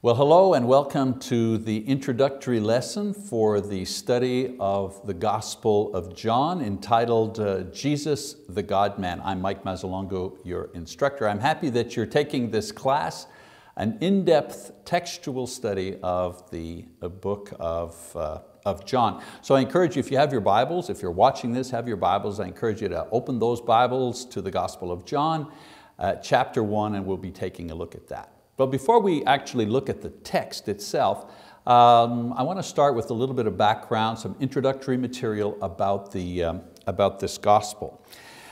Well, hello and welcome to the introductory lesson for the study of the Gospel of John entitled Jesus the God-Man. I'm Mike Mazzalongo, your instructor. I'm happy that you're taking this class, an in-depth textual study of the book of John. So I encourage you, if you have your Bibles, if you're watching this, have your Bibles, I encourage you to open those Bibles to the Gospel of John, chapter 1, and we'll be taking a look at that. But before we actually look at the text itself, I want to start with a little bit of background, some introductory material about this gospel.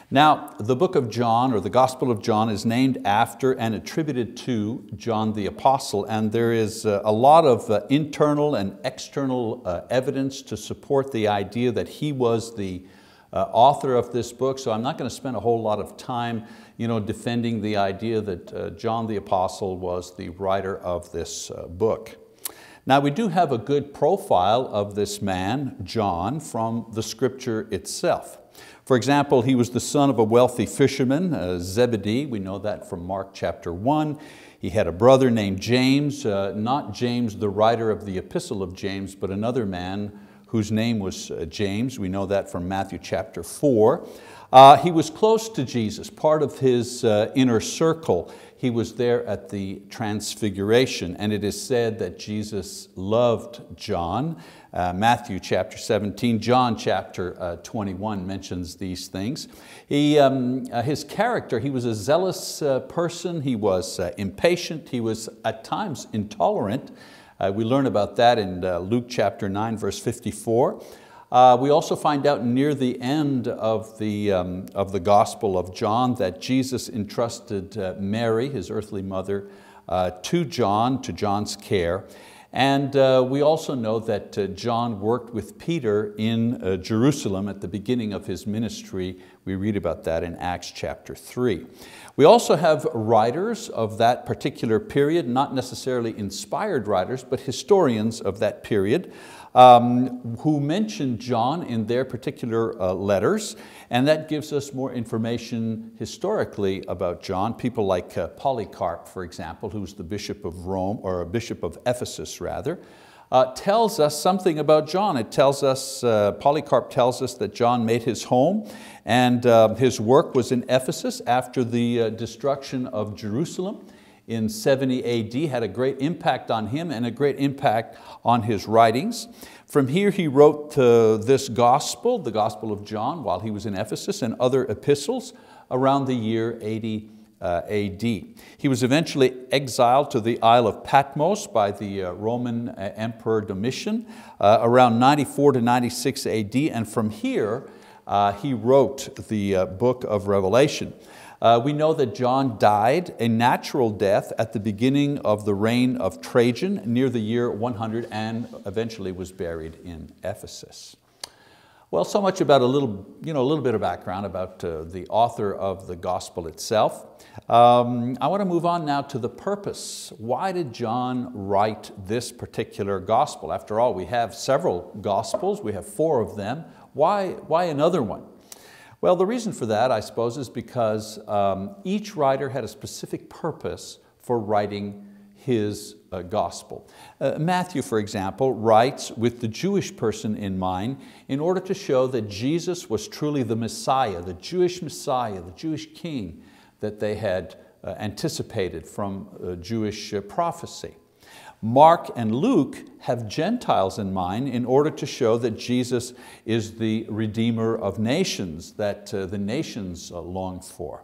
Now, the book of John, or the Gospel of John, is named after and attributed to John the Apostle, and there is a lot of internal and external evidence to support the idea that he was the author of this book, so I'm not going to spend a whole lot of time, defending the idea that John the Apostle was the writer of this book. Now, we do have a good profile of this man, John, from the scripture itself. For example, he was the son of a wealthy fisherman, Zebedee. We know that from Mark chapter 1. He had a brother named James, not James, the writer of the epistle of James, but another man whose name was James. We know that from Matthew chapter 4. He was close to Jesus, part of his inner circle. He was there at the Transfiguration, and it is said that Jesus loved John. Matthew chapter 17, John chapter 21 mentions these things. He, his character, he was a zealous person, he was impatient, he was at times intolerant. We learn about that in Luke chapter 9, verse 54. We also find out near the end of the Gospel of John that Jesus entrusted Mary, his earthly mother, to John's care. And we also know that John worked with Peter in Jerusalem at the beginning of his ministry. We read about that in Acts chapter 3. We also have writers of that particular period, not necessarily inspired writers, but historians of that period who mention John in their particular letters, and that gives us more information historically about John. People like Polycarp, for example, who's the bishop of Rome, or a bishop of Ephesus rather, tells us something about John. It tells us, Polycarp tells us that John made his home and his work was in Ephesus after the destruction of Jerusalem in 70 AD, had a great impact on him and a great impact on his writings. From here he wrote this gospel, the Gospel of John, while he was in Ephesus, and other epistles around the year 80 AD. He was eventually exiled to the Isle of Patmos by the Roman Emperor Domitian around 94 to 96 AD, and from here he wrote the book of Revelation. We know that John died a natural death at the beginning of the reign of Trajan near the year 100, and eventually was buried in Ephesus. Well, so much about a little bit of background about the author of the gospel itself. I want to move on now to the purpose. Why did John write this particular gospel? After all, we have several gospels. We have four of them. Why another one? Well, the reason for that, I suppose, is because each writer had a specific purpose for writing his gospel. Matthew, for example, writes with the Jewish person in mind in order to show that Jesus was truly the Messiah, the Jewish king that they had anticipated from Jewish prophecy. Mark and Luke have Gentiles in mind in order to show that Jesus is the Redeemer of nations, that the nations long for.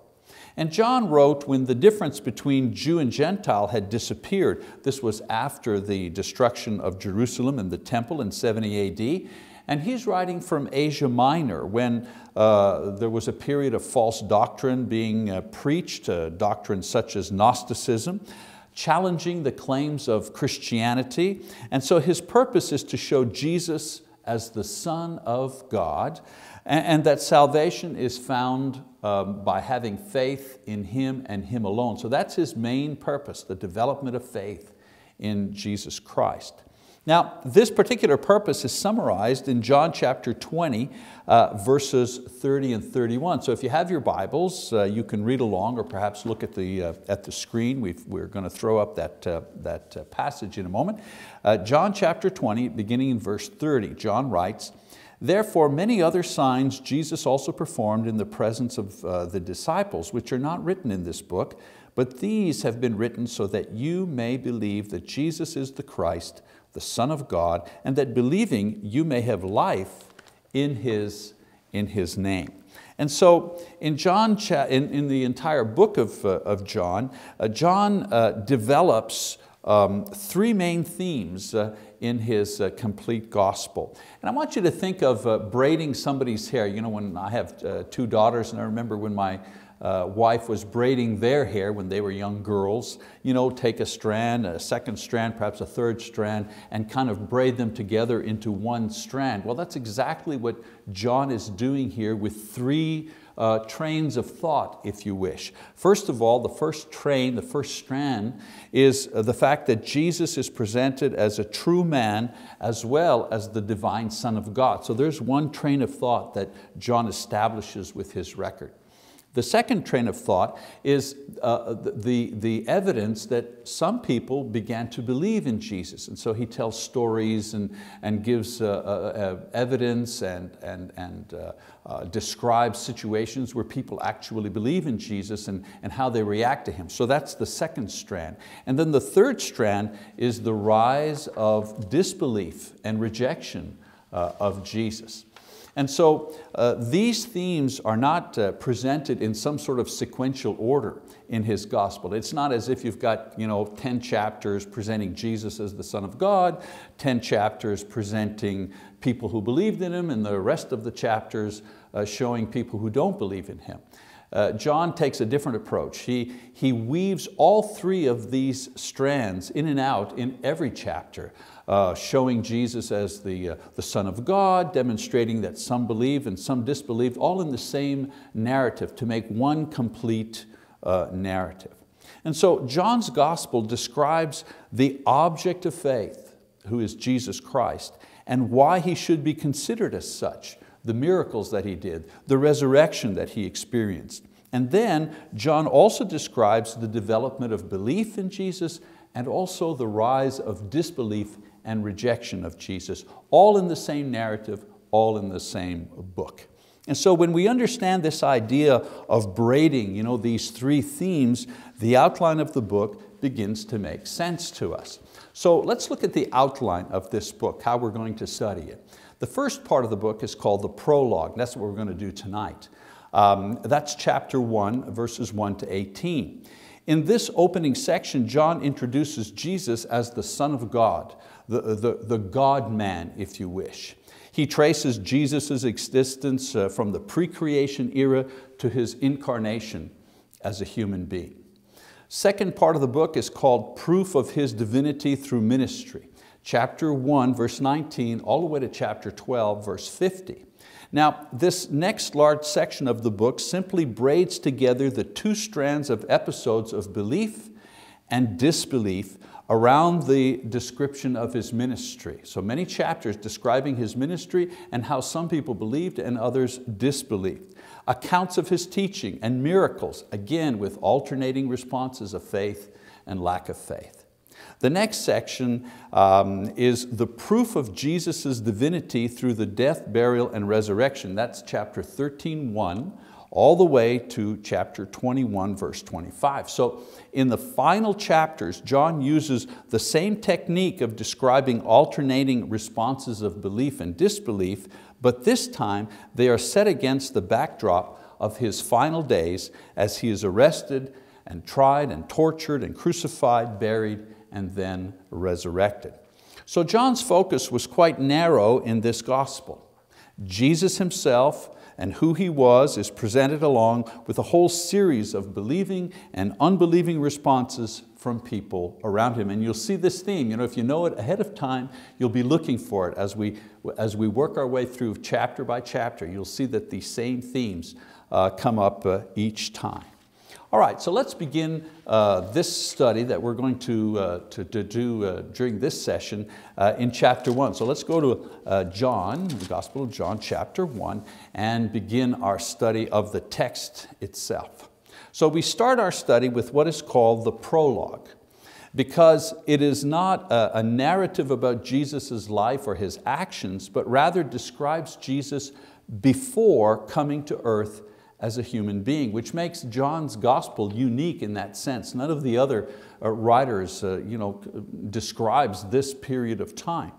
And John wrote when the difference between Jew and Gentile had disappeared. This was after the destruction of Jerusalem and the temple in 70 AD. And he's writing from Asia Minor when there was a period of false doctrine being preached, doctrines such as Gnosticism, challenging the claims of Christianity. And so his purpose is to show Jesus as the Son of God, and that salvation is found by having faith in Him and Him alone. So that's his main purpose, the development of faith in Jesus Christ. Now, this particular purpose is summarized in John chapter 20, verses 30 and 31. So if you have your Bibles, you can read along or perhaps look at the screen. We're going to throw up that, that passage in a moment. John chapter 20, beginning in verse 30, John writes, "Therefore many other signs Jesus also performed in the presence of the disciples, which are not written in this book, but these have been written so that you may believe that Jesus is the Christ, the Son of God, and that believing you may have life in His name." And so in John, in the entire book of John, John develops three main themes in his complete gospel. And I want you to think of braiding somebody's hair. You know, when I have two daughters, and I remember when my wife was braiding their hair when they were young girls, you know, take a strand, a second strand, perhaps a third strand, and kind of braid them together into one strand. Well, that's exactly what John is doing here with three trains of thought, if you wish. First of all, the first train, the first strand, is the fact that Jesus is presented as a true man as well as the divine Son of God. So there's one train of thought that John establishes with his record. The second train of thought is the evidence that some people began to believe in Jesus. And so he tells stories and gives evidence and describes situations where people actually believe in Jesus and how they react to him. So that's the second strand. And then the third strand is the rise of disbelief and rejection of Jesus. And so these themes are not presented in some sort of sequential order in his gospel. It's not as if you've got 10 chapters presenting Jesus as the Son of God, 10 chapters presenting people who believed in him, and the rest of the chapters showing people who don't believe in him. John takes a different approach. He weaves all three of these strands in and out in every chapter, showing Jesus as the Son of God, demonstrating that some believe and some disbelieve, all in the same narrative to make one complete narrative. And so John's gospel describes the object of faith, who is Jesus Christ, and why he should be considered as such, the miracles that he did, the resurrection that he experienced. And then John also describes the development of belief in Jesus and also the rise of disbelief and rejection of Jesus, all in the same narrative, all in the same book. And so when we understand this idea of braiding, these three themes, the outline of the book begins to make sense to us. So let's look at the outline of this book, how we're going to study it. The first part of the book is called the prologue, and that's what we're going to do tonight. That's chapter 1, verses 1 to 18. In this opening section, John introduces Jesus as the Son of God, the God-man, if you wish. He traces Jesus' existence from the pre-creation era to his incarnation as a human being. Second part of the book is called Proof of His Divinity Through Ministry. Chapter 1, verse 19, all the way to chapter 12, verse 50. Now, this next large section of the book simply braids together the two strands of episodes of belief and disbelief around the description of his ministry. So many chapters describing his ministry and how some people believed and others disbelieved. Accounts of his teaching and miracles, again with alternating responses of faith and lack of faith. The next section is the proof of Jesus' divinity through the death, burial, and resurrection. That's chapter 13:1, all the way to chapter 21, verse 25. So in the final chapters, John uses the same technique of describing alternating responses of belief and disbelief, but this time they are set against the backdrop of his final days as he is arrested and tried and tortured and crucified, buried, and then resurrected. So John's focus was quite narrow in this gospel. Jesus himself and who he was is presented along with a whole series of believing and unbelieving responses from people around him. And you'll see this theme. If you know it ahead of time, you'll be looking for it as we work our way through chapter by chapter. You'll see that these same themes come up each time. All right, so let's begin this study that we're going to do during this session in chapter 1. So let's go to John, the Gospel of John, chapter 1, and begin our study of the text itself. So we start our study with what is called the prologue, because it is not a narrative about Jesus' life or His actions, but rather describes Jesus before coming to earth as a human being, which makes John's gospel unique in that sense. None of the other writers describes this period of time.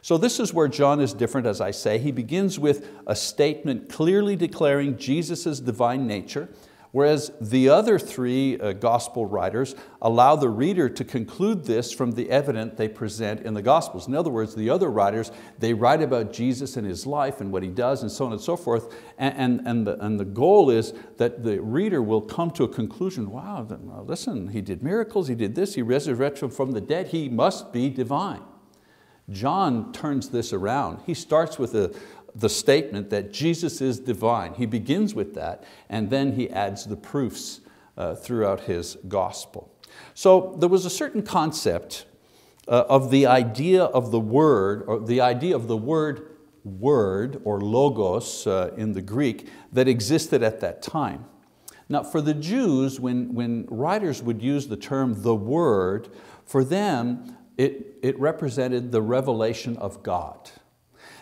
So this is where John is different, as I say. He begins with a statement clearly declaring Jesus' divine nature, whereas the other three gospel writers allow the reader to conclude this from the evidence they present in the Gospels. In other words, the other writers, they write about Jesus and His life and what He does and so on and so forth, and the goal is that the reader will come to a conclusion, wow, listen, He did miracles, He did this, He resurrected from the dead, He must be divine. John turns this around. He starts with the statement that Jesus is divine. He begins with that, and then he adds the proofs throughout his gospel. So there was a certain concept of the idea of the word, or the idea of the word word or logos in the Greek, that existed at that time. Now for the Jews, when writers would use the term the word, for them it represented the revelation of God.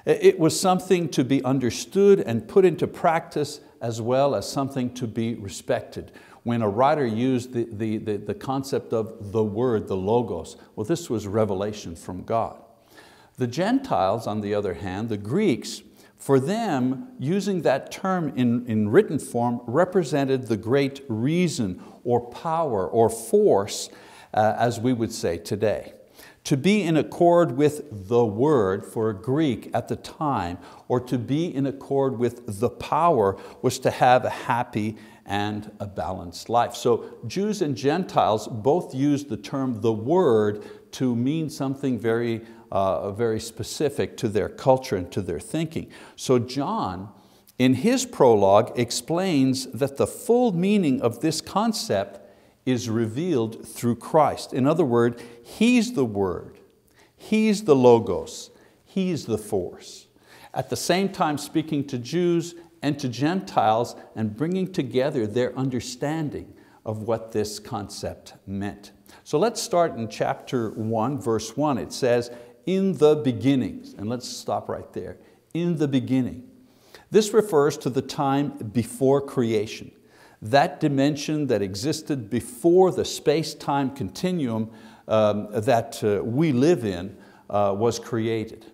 It was something to be understood and put into practice, as well as something to be respected. When a writer used the concept of the word, the logos, well, this was revelation from God. The Gentiles, on the other hand, the Greeks, for them, using that term in written form represented the great reason or power or force, as we would say today. To be in accord with the word for a Greek at the time, or to be in accord with the power, was to have a happy and a balanced life. So Jews and Gentiles both used the term the word to mean something very, very specific to their culture and to their thinking. So John, in his prologue, explains that the full meaning of this concept is revealed through Christ. In other words, He's the Word, He's the Logos, He's the force. At the same time speaking to Jews and to Gentiles and bringing together their understanding of what this concept meant. So let's start in chapter 1, verse 1. It says, in the beginnings, and let's stop right there. In the beginning. This refers to the time before creation, that dimension that existed before the space-time continuum that we live in was created.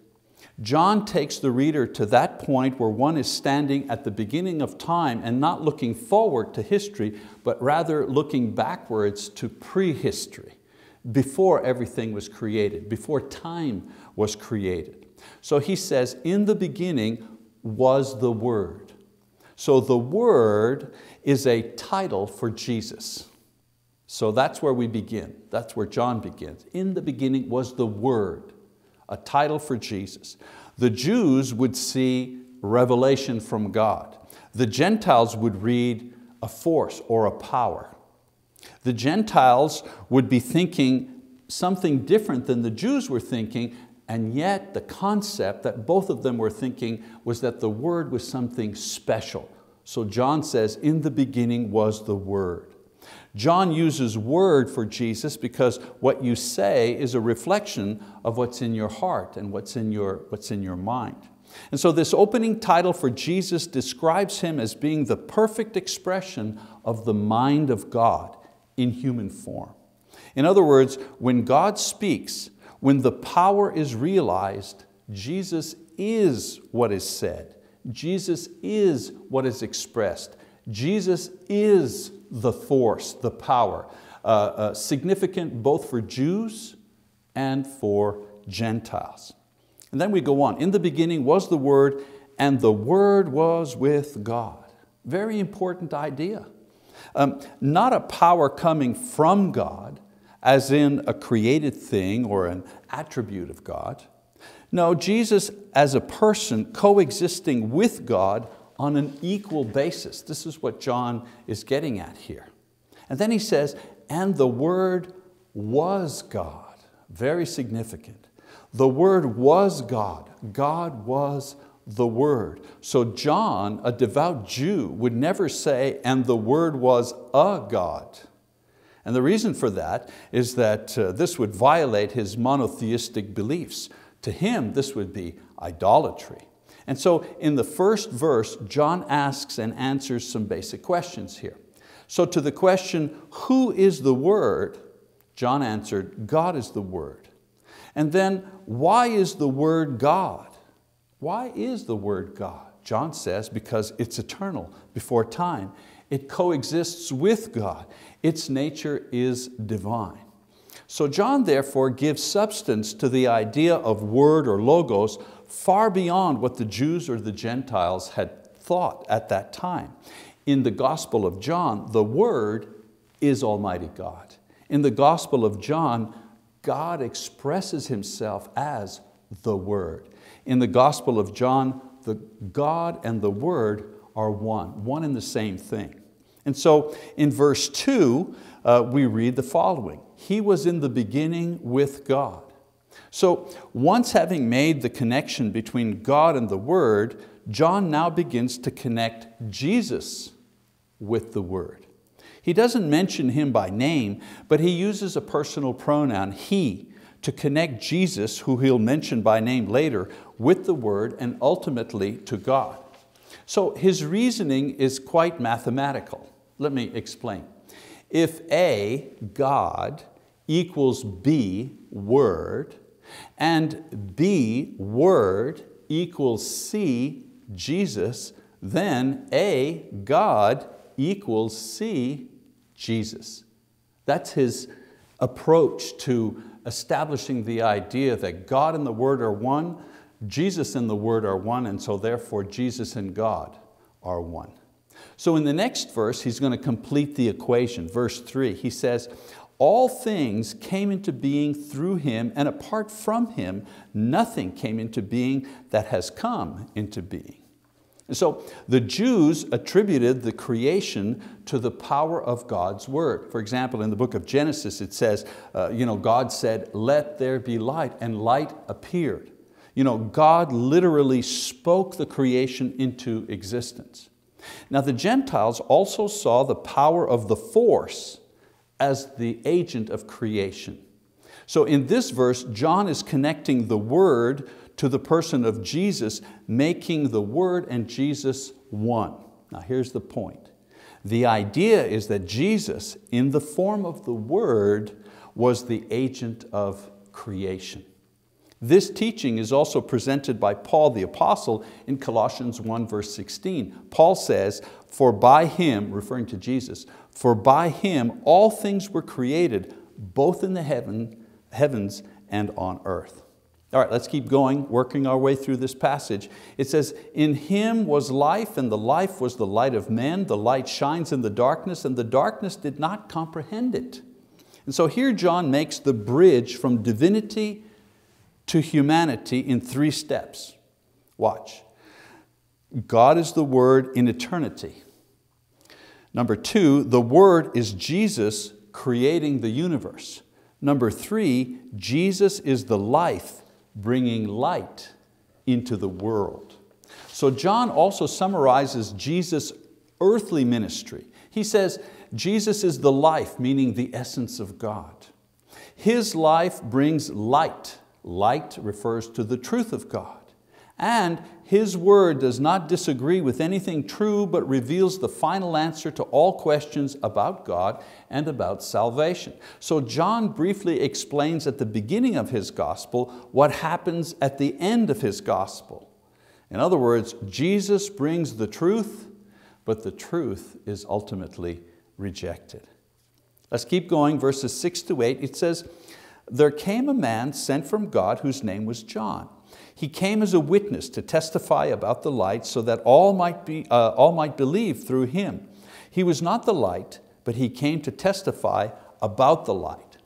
John takes the reader to that point where one is standing at the beginning of time and not looking forward to history, but rather looking backwards to prehistory, before everything was created, before time was created. So he says, in the beginning was the Word. So the Word is a title for Jesus. So that's where we begin. That's where John begins. In the beginning was the Word, a title for Jesus. The Jews would see revelation from God. The Gentiles would read a force or a power. The Gentiles would be thinking something different than the Jews were thinking, and yet the concept that both of them were thinking was that the Word was something special. So John says, in the beginning was the Word. John uses word for Jesus because what you say is a reflection of what's in your heart and what's in your mind. And so this opening title for Jesus describes Him as being the perfect expression of the mind of God in human form. In other words, when God speaks, when the power is realized, Jesus is what is said. Jesus is what is expressed. Jesus is the force, the power, significant both for Jews and for Gentiles. And then we go on. In the beginning was the Word, and the Word was with God. Very important idea. Not a power coming from God, as in a created thing or an attribute of God. No, Jesus as a person coexisting with God on an equal basis. This is what John is getting at here. And then he says, and the Word was God. Very significant. The Word was God. God was the Word. So John, a devout Jew, would never say, and the Word was a God. And the reason for that is that this would violate his monotheistic beliefs. To him, this would be idolatry. And so in the first verse, John asks and answers some basic questions here. So to the question, who is the Word? John answered, God is the Word. And then, why is the Word God? Why is the Word God? John says, because it's eternal, before time. It coexists with God. Its nature is divine. So John therefore gives substance to the idea of word or logos far beyond what the Jews or the Gentiles had thought at that time. In the Gospel of John, the Word is Almighty God. In the Gospel of John, God expresses Himself as the Word. In the Gospel of John, the God and the Word are one and the same thing. And so in verse 2, we read the following. He was in the beginning with God. So once having made the connection between God and the Word, John now begins to connect Jesus with the Word. He doesn't mention Him by name, but he uses a personal pronoun, he, to connect Jesus, who he'll mention by name later, with the Word and ultimately to God. So his reasoning is quite mathematical. Let me explain. If A, God, equals B, Word, and B, Word, equals C, Jesus, then A, God, equals C, Jesus. That's his approach to establishing the idea that God and the Word are one, Jesus and the Word are one, and so therefore Jesus and God are one. So in the next verse, he's going to complete the equation. Verse 3, he says, all things came into being through Him, and apart from Him, nothing came into being that has come into being. And so the Jews attributed the creation to the power of God's Word. For example, in the book of Genesis, it says, God said, let there be light, and light appeared. God literally spoke the creation into existence. Now the Gentiles also saw the power of the force as the agent of creation. So in this verse, John is connecting the Word to the person of Jesus, making the Word and Jesus one. Now here's the point. The idea is that Jesus, in the form of the Word, was the agent of creation. This teaching is also presented by Paul the Apostle in Colossians 1 verse 16. Paul says, for by Him, referring to Jesus, for by Him all things were created, both in the heavens and on earth. All right, let's keep going, working our way through this passage. It says, in Him was life, and the life was the light of men. The light shines in the darkness, and the darkness did not comprehend it. And so here John makes the bridge from divinity to humanity in three steps. Watch. God is the Word in eternity. Number two, the Word is Jesus creating the universe. Number three, Jesus is the life bringing light into the world. So John also summarizes Jesus' earthly ministry. He says, Jesus is the life, meaning the essence of God. His life brings light. Light refers to the truth of God. And His Word does not disagree with anything true, but reveals the final answer to all questions about God and about salvation. So John briefly explains at the beginning of his gospel what happens at the end of his gospel. In other words, Jesus brings the truth, but the truth is ultimately rejected. Let's keep going, verses 6 to 8. It says, there came a man sent from God whose name was John. He came as a witness to testify about the light so that all might believe through him. He was not the light, but he came to testify about the light.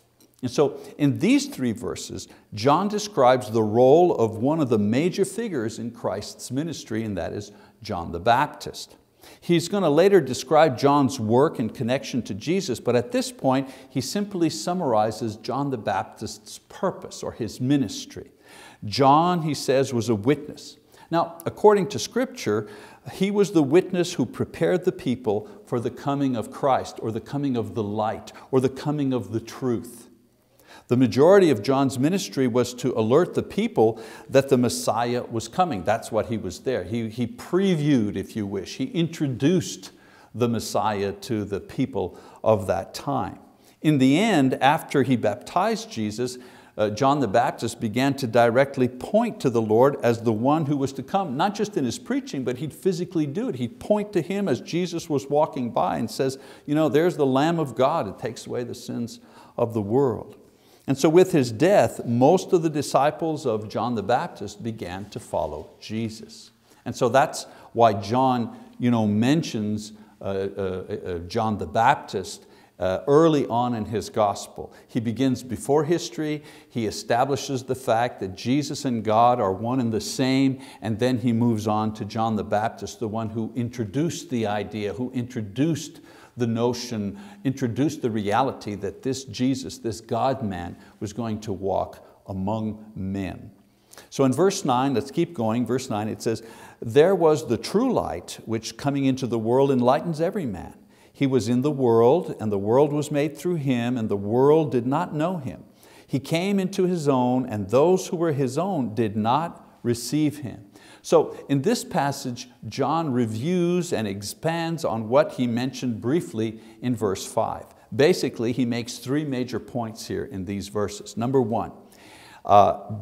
And so in these three verses, John describes the role of one of the major figures in Christ's ministry, and that is John the Baptist. He's going to later describe John's work in connection to Jesus, but at this point he simply summarizes John the Baptist's purpose or his ministry. John, he says, was a witness. Now, according to Scripture, he was the witness who prepared the people for the coming of Christ, or the coming of the light, or the coming of the truth. The majority of John's ministry was to alert the people that the Messiah was coming. That's what he was there. He previewed, if you wish. He introduced the Messiah to the people of that time. In the end, after he baptized Jesus, John the Baptist began to directly point to the Lord as the one who was to come, not just in his preaching, but he'd physically do it. He'd point to Him as Jesus was walking by and says, you know, there's the Lamb of God that takes away the sins of the world. And so with his death, most of the disciples of John the Baptist began to follow Jesus. And so that's why John, you know, mentions John the Baptist early on in his gospel. He begins before history, he establishes the fact that Jesus and God are one and the same, and then he moves on to John the Baptist, the one who introduced the idea, who introduced the notion, introduced the reality that this Jesus, this God-man, was going to walk among men. So in verse 9, let's keep going, verse 9 it says, there was the true light which coming into the world enlightens every man. He was in the world, and the world was made through Him, and the world did not know Him. He came into His own, and those who were His own did not receive Him. So in this passage, John reviews and expands on what he mentioned briefly in verse 5. Basically, he makes three major points here in these verses. Number one,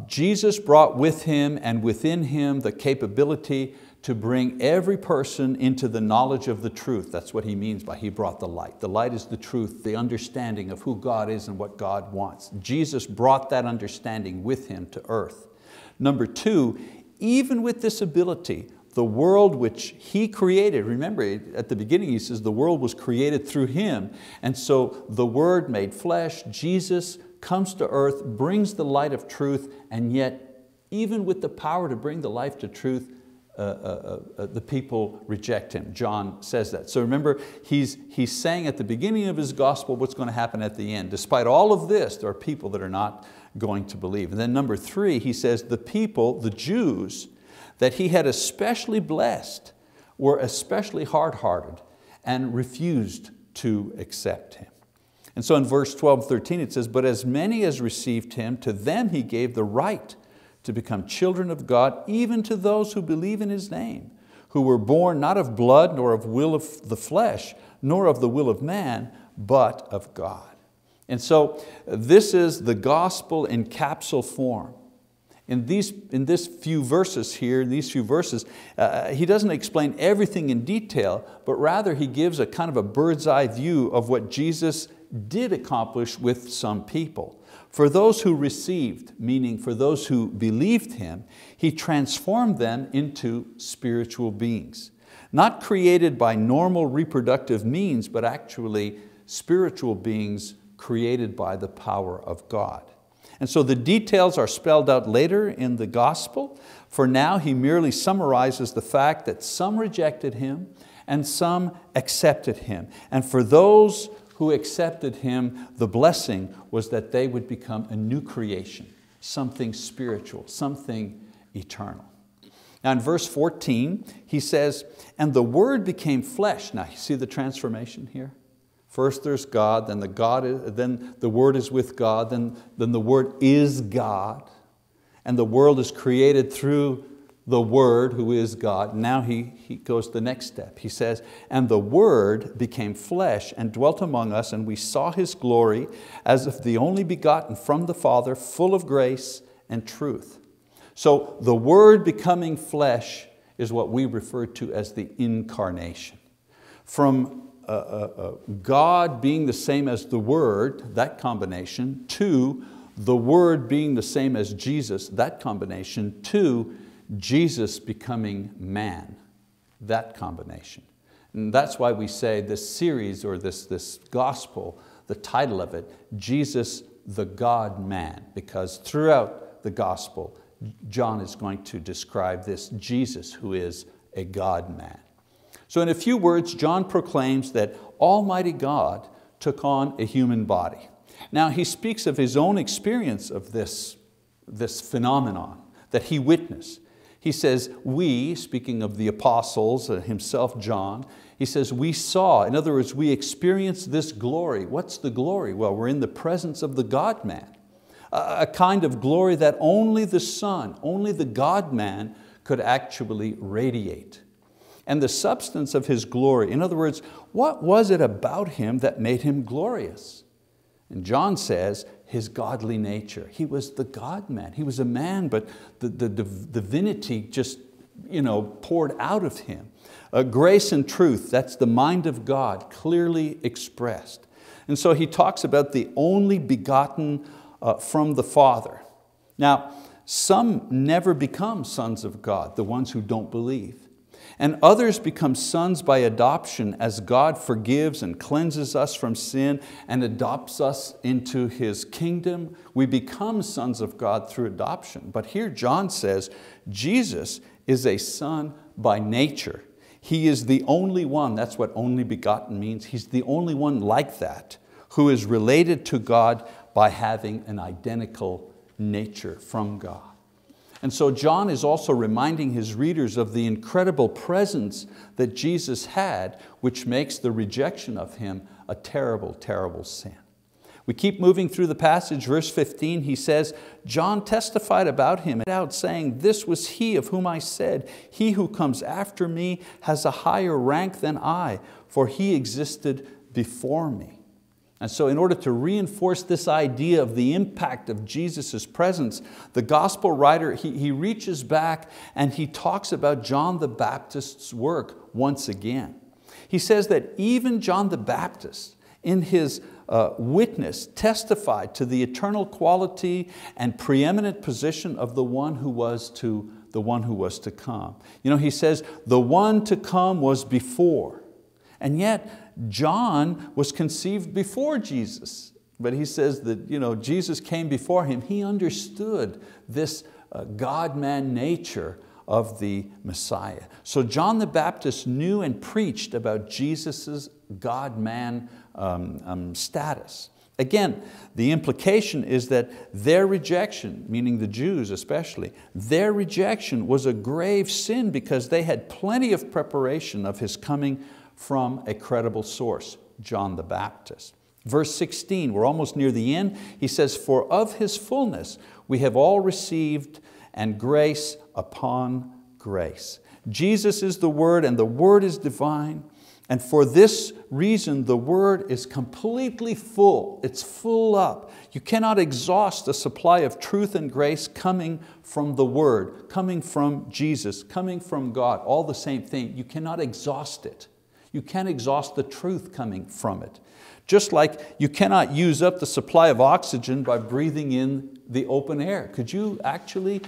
Jesus brought with Him and within Him the capability to bring every person into the knowledge of the truth. That's what he means by He brought the light. The light is the truth, the understanding of who God is and what God wants. Jesus brought that understanding with Him to earth. Number two, even with this ability, the world which He created, remember at the beginning he says the world was created through Him, and so the Word made flesh, Jesus, comes to earth, brings the light of truth, and yet even with the power to bring the light to truth, the people reject Him. John says that. So remember, he's saying at the beginning of his gospel what's going to happen at the end. Despite all of this, there are people that are not going to believe. And then number three, he says the people, the Jews, that He had especially blessed were especially hard-hearted and refused to accept Him. And so in verse 12, 13 it says, but as many as received Him, to them He gave the right to become children of God, even to those who believe in His name, who were born not of blood, nor of will of the flesh, nor of the will of man, but of God. And so this is the gospel in capsule form. In these few verses, he doesn't explain everything in detail, but rather he gives a kind of a bird's eye view of what Jesus did accomplish with some people. For those who received, meaning for those who believed Him, He transformed them into spiritual beings, not created by normal reproductive means, but actually spiritual beings created by the power of God. And so the details are spelled out later in the gospel. For now, he merely summarizes the fact that some rejected Him and some accepted Him. And for those who accepted Him, the blessing was that they would become a new creation, something spiritual, something eternal. Now in verse 14, he says, and the Word became flesh. Now you see the transformation here? First there's God, then then the Word is with God, then the Word is God, and the world is created through the Word who is God. Now he goes the next step. He says, and the Word became flesh and dwelt among us, and we saw His glory as of the only begotten from the Father, full of grace and truth. So the Word becoming flesh is what we refer to as the incarnation. From God being the same as the Word, that combination, to the Word being the same as Jesus, that combination, to Jesus becoming man, that combination. And that's why we say this series or this gospel, the title of it, Jesus the God-man, because throughout the gospel, John is going to describe this Jesus who is a God-man. So in a few words, John proclaims that Almighty God took on a human body. Now he speaks of his own experience of this phenomenon that he witnessed. He says, we, speaking of the apostles, himself John, he says, we saw, in other words, we experienced this glory. What's the glory? Well, we're in the presence of the God-man, a kind of glory that only the Son, only the God-man could actually radiate. And the substance of his glory, in other words, what was it about him that made him glorious? And John says, his godly nature. He was the God-man. He was a man, but the divinity just, you know, poured out of him. Grace and truth, that's the mind of God clearly expressed. And so he talks about the only begotten from the Father. Now, some never become sons of God, the ones who don't believe. And others become sons by adoption as God forgives and cleanses us from sin and adopts us into His kingdom. We become sons of God through adoption. But here John says, Jesus is a son by nature. He is the only one, that's what only begotten means, He's the only one like that who is related to God by having an identical nature from God. And so John is also reminding his readers of the incredible presence that Jesus had, which makes the rejection of Him a terrible, terrible sin. We keep moving through the passage, verse 15, he says, John testified about Him out saying, this was He of whom I said, He who comes after me has a higher rank than I, for He existed before me. And so in order to reinforce this idea of the impact of Jesus' presence, the gospel writer, he reaches back and he talks about John the Baptist's work once again. He says that even John the Baptist in his witness testified to the eternal quality and preeminent position of the one who was to come. You know, he says, the one to come was before, and yet John was conceived before Jesus, but he says that, you know, Jesus came before him. He understood this God-man nature of the Messiah. So John the Baptist knew and preached about Jesus' God-man status. Again, the implication is that their rejection, meaning the Jews especially, their rejection was a grave sin because they had plenty of preparation of His coming from a credible source, John the Baptist. Verse 16, we're almost near the end. He says, for of His fullness we have all received, and grace upon grace. Jesus is the Word, and the Word is divine. And for this reason, the Word is completely full. It's full up. You cannot exhaust the supply of truth and grace coming from the Word, coming from Jesus, coming from God, all the same thing. You cannot exhaust it. You can't exhaust the truth coming from it. Just like you cannot use up the supply of oxygen by breathing in the open air. Could you actually,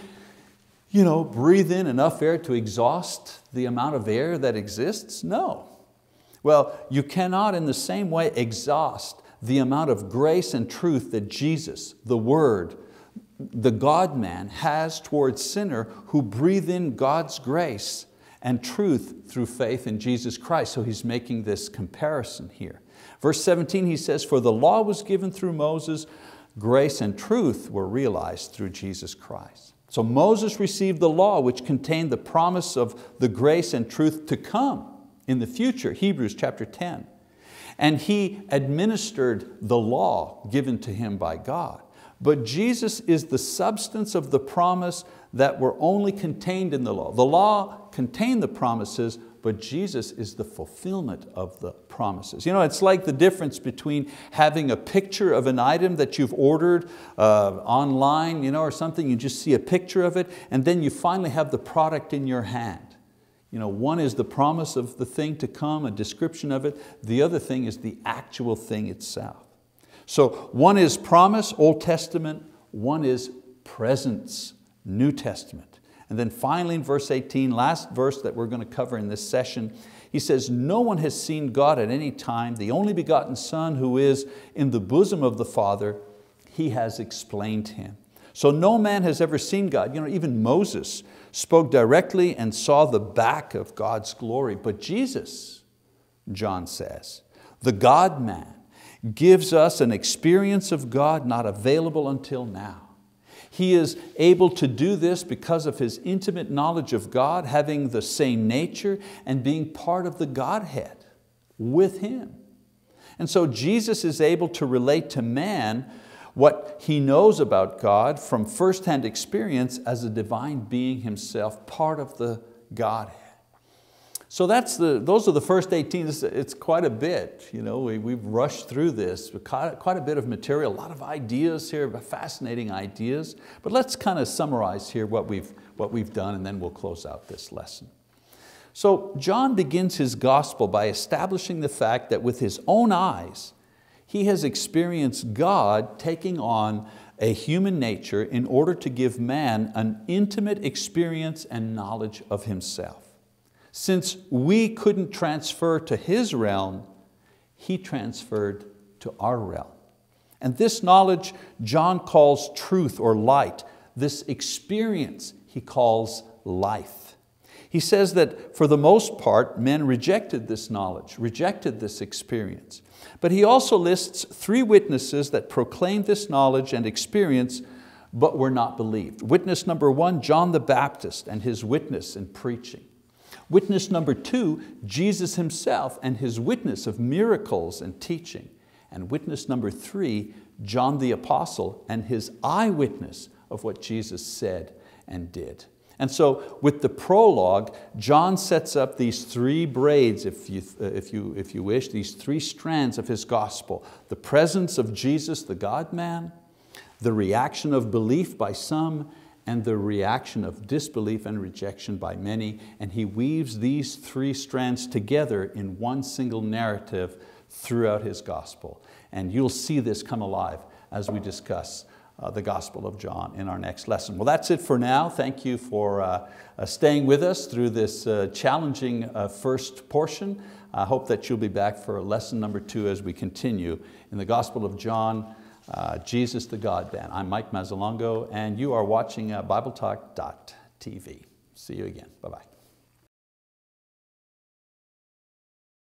you know, breathe in enough air to exhaust the amount of air that exists? No. Well, you cannot in the same way exhaust the amount of grace and truth that Jesus, the Word, the God-man, has towards sinners who breathe in God's grace and truth through faith in Jesus Christ. So he's making this comparison here. Verse 17, he says, for the law was given through Moses, grace and truth were realized through Jesus Christ. So Moses received the law, which contained the promise of the grace and truth to come in the future, Hebrews chapter 10. And he administered the law given to him by God. But Jesus is the substance of the promise that were only contained in the law. The law contained the promises, but Jesus is the fulfillment of the promises. You know, it's like the difference between having a picture of an item that you've ordered online, you know, or something, you just see a picture of it, and then you finally have the product in your hand. You know, one is the promise of the thing to come, a description of it. The other thing is the actual thing itself. So one is promise, Old Testament, one is presence, New Testament. And then finally in verse 18, last verse that we're going to cover in this session, he says, no one has seen God at any time, the only begotten Son who is in the bosom of the Father, He has explained Him. So no man has ever seen God. You know, even Moses spoke directly and saw the back of God's glory. But Jesus, John says, the God-man, gives us an experience of God not available until now. He is able to do this because of His intimate knowledge of God, having the same nature and being part of the Godhead with Him. And so Jesus is able to relate to man what he knows about God from firsthand experience as a divine being himself, part of the Godhead. So that's those are the first 18, it's quite a bit. You know, we've rushed through this, quite a bit of material, a lot of ideas here, fascinating ideas. But let's kind of summarize here what we've done, and then we'll close out this lesson. So John begins his gospel by establishing the fact that with his own eyes, he has experienced God taking on a human nature in order to give man an intimate experience and knowledge of himself. Since we couldn't transfer to His realm, He transferred to our realm. And this knowledge John calls truth or light. This experience he calls life. He says that for the most part, men rejected this knowledge, rejected this experience. But he also lists three witnesses that proclaimed this knowledge and experience but were not believed. Witness number one, John the Baptist and his witness in preaching. Witness number two, Jesus Himself and His witness of miracles and teaching. And witness number three, John the Apostle and his eyewitness of what Jesus said and did. And so with the prologue, John sets up these three braids, if you wish, these three strands of his gospel. The presence of Jesus, the God-man, the reaction of belief by some, and the reaction of disbelief and rejection by many. And he weaves these three strands together in one single narrative throughout his gospel. And you'll see this come alive as we discuss the Gospel of John in our next lesson. Well, that's it for now. Thank you for staying with us through this challenging first portion. I hope that you'll be back for lesson number two as we continue in the Gospel of John, Jesus the God-man. I'm Mike Mazzalongo, and you are watching BibleTalk.tv. See you again. Bye-bye.